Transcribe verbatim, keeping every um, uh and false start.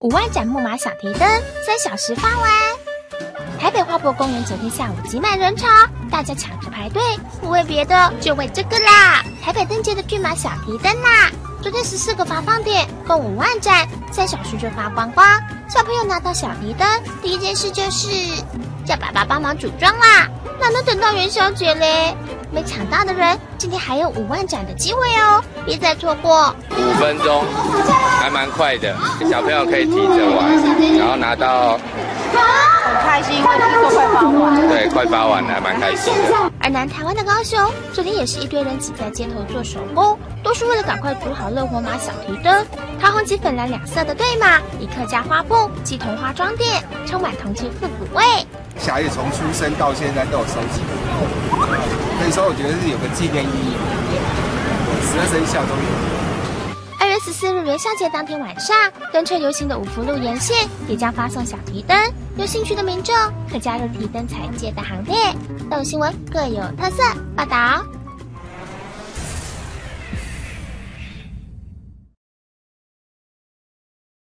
五万盏木马小提灯三小时放完。台北花博公园昨天下午挤满人潮，大家抢着排队，不为别的，就为这个啦！台北灯节的骏马小提灯啦！昨天十四个发放点，共五万盏，三小时就发光光。小朋友拿到小提灯，第一件事就是叫爸爸帮忙组装啦，哪能等到元宵节嘞？ 没抢到的人，今天还有五万盏的机会哦，别再错过。五分钟，还蛮快的，小朋友可以提着玩，然后拿到，很开心，因为听说快发完。对，快发完了，还蛮开心的。而南台湾的高雄，昨天也是一堆人挤在街头做手工，都是为了赶快煮好乐活马小提灯。桃红及粉蓝两色的对马，以客家花布及桐花装点，充满童趣复古味。小孩子从出生到现在都有收集。 所以说，我觉得是有个纪念意义。十二生肖都有。二月十四日元宵节当天晚上，灯车游行的五福路沿线也将发送小提灯，有兴趣的民众可加入提灯踩界的行列。动物新闻各有特色报道。